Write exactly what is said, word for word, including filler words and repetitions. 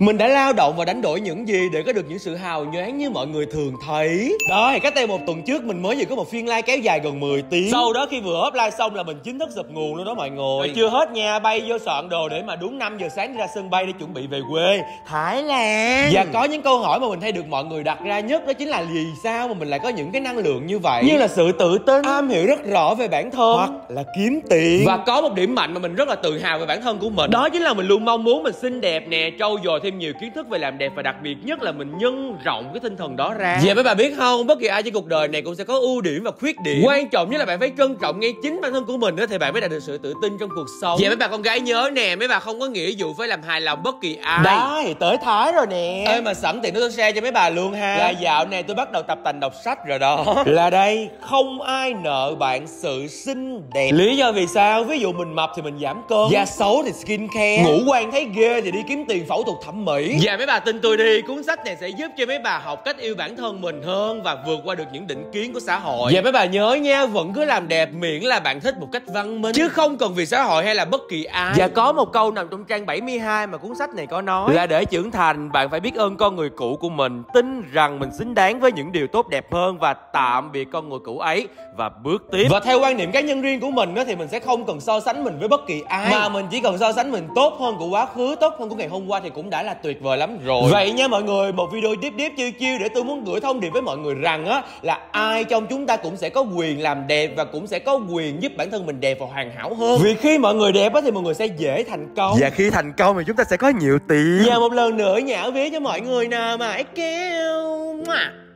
Mình đã lao động và đánh đổi những gì để có được những sự hào nhoáng như mọi người thường thấy. Đó, thì cách đây một tuần trước mình mới vừa có một phiên live kéo dài gần mười tiếng. Sau đó khi vừa up live xong là mình chính thức dập nguồn luôn đó mọi người. Rồi chưa hết nha, bay vô soạn đồ để mà đúng năm giờ sáng ra sân bay để chuẩn bị về quê Thái Lan. Và có những câu hỏi mà mình thấy được mọi người đặt ra nhất đó chính là vì sao mà mình lại có những cái năng lượng như vậy, như là sự tự tin, am hiểu rất rõ về bản thân hoặc là kiếm tiền. Và có một điểm mạnh mà mình rất là tự hào về bản thân của mình, đó chính là mình luôn mong muốn mình xinh đẹp nè, trau dồi thêm nhiều kiến thức về làm đẹp, và đặc biệt nhất là mình nhân rộng cái tinh thần đó ra. Vậy mấy bà biết không, bất kỳ ai trên cuộc đời này cũng sẽ có ưu điểm và khuyết điểm, quan trọng nhất là bạn phải trân trọng ngay chính bản thân của mình đó thì bạn mới đạt được sự tự tin trong cuộc sống. Vậy mấy bà con gái nhớ nè, mấy bà không có nghĩa vụ phải làm hài lòng bất kỳ ai. Đó thì tới Thái rồi nè. Ê mà sẵn tiện tôi share cho mấy bà luôn ha, là dạo này tôi bắt đầu tập tành đọc sách rồi đó. Là đây, không ai nợ bạn sự xinh đẹp. Lý do vì sao? Ví dụ mình mập thì mình giảm cân, da xấu thì skin care, ngủ quan thấy ghê thì đi kiếm tiền phẫu thuật thẩm mỹ. Và mấy bà tin tôi đi, cuốn sách này sẽ giúp cho mấy bà học cách yêu bản thân mình hơn và vượt qua được những định kiến của xã hội. Và mấy bà nhớ nha, vẫn cứ làm đẹp miễn là bạn thích một cách văn minh, chứ không cần vì xã hội hay là bất kỳ ai. Và có một câu nằm trong trang bảy mươi hai mà cuốn sách này có nói, là để trưởng thành bạn phải biết ơn con người cũ của mình, tin rằng mình xứng đáng với những điều tốt đẹp hơn và tạm biệt con người cũ ấy và bước tiếp. Và theo quan niệm cá nhân riêng của mình đó, thì mình sẽ không cần so sánh mình với bất kỳ ai, mà mình chỉ cần so sánh mình tốt hơn của quá khứ, tốt hơn của ngày hôm qua thì cũng đã là tuyệt vời lắm rồi. Vậy nha mọi người, một video deep deep chiêu chiêu để tôi muốn gửi thông điệp với mọi người rằng á, là ai trong chúng ta cũng sẽ có quyền làm đẹp và cũng sẽ có quyền giúp bản thân mình đẹp và hoàn hảo hơn. Vì khi mọi người đẹp á thì mọi người sẽ dễ thành công, và khi thành công thì chúng ta sẽ có nhiều tiền. Và một lần nữa nhả vía cho mọi người nào mà ấy kêu.